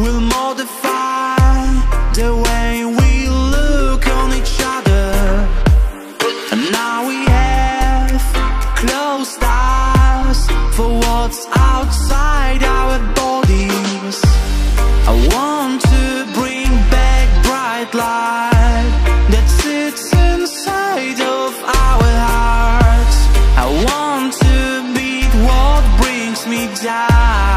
will modify the way we look on each other. And now we have closed eyes for what's outside our bodies. I want to bring back bright light that sits inside of our hearts. I want to beat what brings me down.